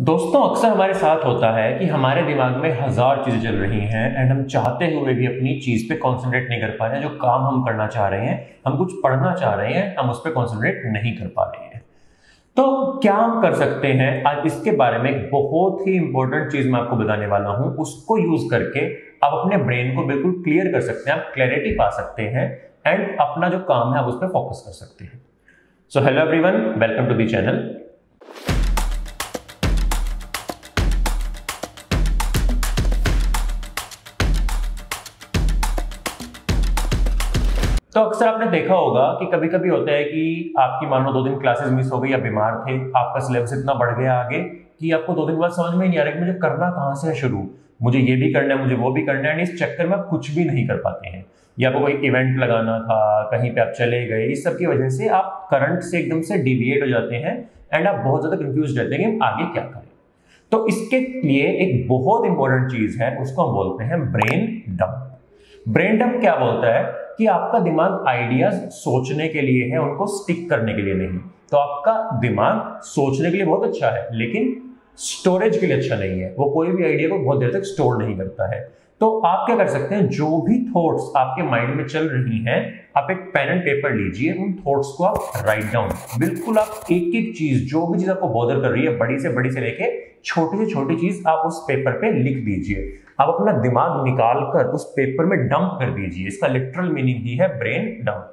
दोस्तों अक्सर हमारे साथ होता है कि हमारे दिमाग में हज़ार चीज़ें चल रही हैं एंड हम चाहते हुए भी अपनी चीज़ पे कंसंट्रेट नहीं कर पा रहे हैं। जो काम हम करना चाह रहे हैं, हम कुछ पढ़ना चाह रहे हैं, हम उस पर कंसंट्रेट नहीं कर पा रहे हैं। तो क्या हम कर सकते हैं? आज इसके बारे में एक बहुत ही इंपॉर्टेंट चीज़ मैं आपको बताने वाला हूँ। उसको यूज़ करके आप अपने ब्रेन को बिल्कुल क्लियर कर सकते हैं, आप क्लैरिटी पा सकते हैं एंड अपना जो काम है आप उस पर फोकस कर सकते हैं। So hello everyone, welcome to the channel. तो अक्सर आपने देखा होगा कि कभी कभी होता है कि आपकी मान लो 2 दिन क्लासेस मिस हो गई या बीमार थे, आपका सिलेबस इतना बढ़ गया आगे कि आपको 2 दिन बाद समझ में नहीं आ रहा कि मुझे करना कहाँ से है शुरू, मुझे ये भी करना है, मुझे वो भी करना है। इस चक्कर में आप कुछ भी नहीं कर पाते हैं, या आपको कोई इवेंट लगाना था, कहीं पर आप चले गए, इस सब की वजह से आप करंट से एकदम से डिविएट हो जाते हैं एंड आप बहुत ज़्यादा कन्फ्यूज रहते हैं कि हम आगे क्या करें। तो इसके लिए एक बहुत इंपॉर्टेंट चीज़ है, उसको हम बोलते हैं ब्रेन डंप। ब्रेन डंप क्या बोलता है कि आपका दिमाग आइडियाज सोचने के लिए है, उनको स्टिक करने के लिए नहीं। तो आपका दिमाग सोचने के लिए बहुत अच्छा है लेकिन स्टोरेज के लिए अच्छा नहीं है, वो कोई भी आइडिया को बहुत देर तक स्टोर नहीं करता है। तो आप क्या कर सकते हैं, जो भी थॉट्स आपके माइंड में चल रही हैं, आप एक पेन एंड पेपर लीजिए, उन थॉट्स को आप राइट डाउन, बिल्कुल आप एक एक चीज, जो भी चीज आपको बॉदर कर रही है, बड़ी से लेके छोटी से छोटी चीज आप उस पेपर पे लिख दीजिए। आप अपना दिमाग निकाल कर उस पेपर में डंप कर दीजिए। इसका लिटरल मीनिंग ही है ब्रेन डंप।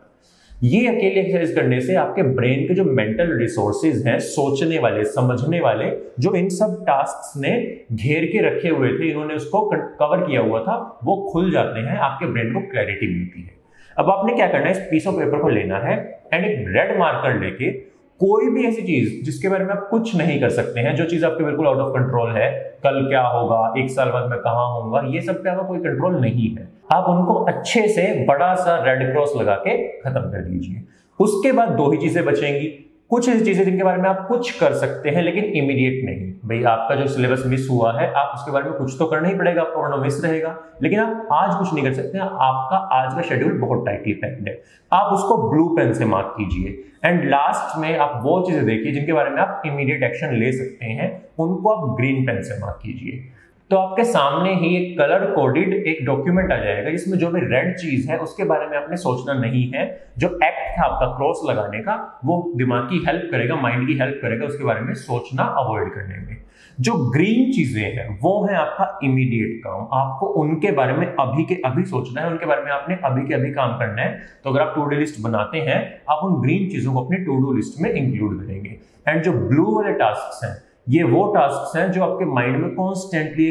ये अकेले एक्सरसाइज करने से आपके ब्रेन के जो मेंटल रिसोर्सेज हैं, सोचने वाले, समझने वाले, जो इन सब टास्क ने घेर के रखे हुए थे, इन्होंने उसको कवर किया हुआ था, वो खुल जाते हैं, आपके ब्रेन को क्लैरिटी मिलती है। अब आपने क्या करना है, इस पीस ऑफ पेपर को लेना है एंड एक रेड मार्कर लेके कोई भी ऐसी चीज जिसके बारे में आप कुछ नहीं कर सकते हैं, जो चीज आपके बिल्कुल आउट ऑफ कंट्रोल है, कल क्या होगा, 1 साल बाद मैं कहाँ होऊंगा, ये सब पे आपका कोई कंट्रोल नहीं है, आप उनको अच्छे से बड़ा सा रेड क्रॉस लगा के खत्म कर दीजिए। उसके बाद 2 ही चीजें बचेंगी, कुछ ऐसी चीजें जिनके बारे में आप कुछ कर सकते हैं लेकिन इमीडिएट नहीं। भाई आपका जो सिलेबस मिस हुआ है, आप उसके बारे में कुछ तो करना ही पड़ेगा, आपका वरना मिस रहेगा, लेकिन आप आज कुछ नहीं कर सकते हैं, आपका आज का शेड्यूल बहुत टाइटली पैक्ड है। आप उसको ब्लू पेन से मार्क कीजिए एंड लास्ट में आप वो चीजें देखिए जिनके बारे में आप इमीडिएट एक्शन ले सकते हैं, उनको आप ग्रीन पेन से मार्क कीजिए। तो आपके सामने ही एक कलर कोडेड एक डॉक्यूमेंट आ जाएगा, जिसमें जो भी रेड चीज है उसके बारे में आपने सोचना नहीं है, जो एक्ट था आपका क्रॉस लगाने का, वो दिमाग की हेल्प करेगा, माइंड की हेल्प करेगा उसके बारे में सोचना अवॉइड करने में। जो ग्रीन चीजें हैं वो है आपका इमीडिएट काम, आपको उनके बारे में अभी के अभी सोचना है, उनके बारे में आपने अभी के अभी काम करना है। तो अगर आप टू डू लिस्ट बनाते हैं, आप उन ग्रीन चीजों को अपने टू डू लिस्ट में इंक्लूड करेंगे। एंड जो ब्लू वाले टास्क हैं, ये वो टास्क हैं जो आपके माइंड में कॉन्स्टेंटली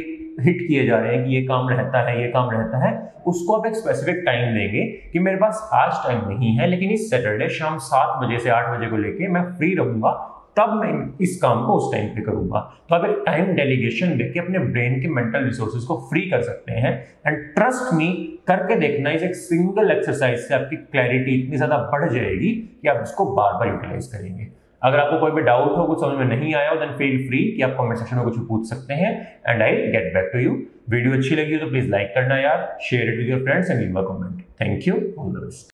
हिट किए जा रहे हैं कि ये काम रहता है, ये काम रहता है। उसको आप एक स्पेसिफिक टाइम देंगे कि मेरे पास आज टाइम नहीं है लेकिन इस सैटरडे शाम 7 बजे से 8 बजे को लेके मैं फ्री रहूंगा, तब मैं इस काम को उस टाइम पे करूंगा। तो आप एक टाइम डेलीगेशन देके अपने ब्रेन के मेंटल रिसोर्सेज को फ्री कर सकते हैं एंड ट्रस्ट मी, करके देखना, इस एक सिंगल एक्सरसाइज से आपकी क्लैरिटी इतनी ज्यादा बढ़ जाएगी कि आप इसको बार बार यूटिलाइज करेंगे। अगर आपको कोई भी डाउट हो, कुछ समझ में नहीं आया हो, देन फील फ्री कि आप कमेंट सेक्शन में कुछ पूछ सकते हैं and I get back to you. Video अच्छी लगी हो तो प्लीज लाइक करना यार, share it with your friends and leave a comment. Thank you, all the best.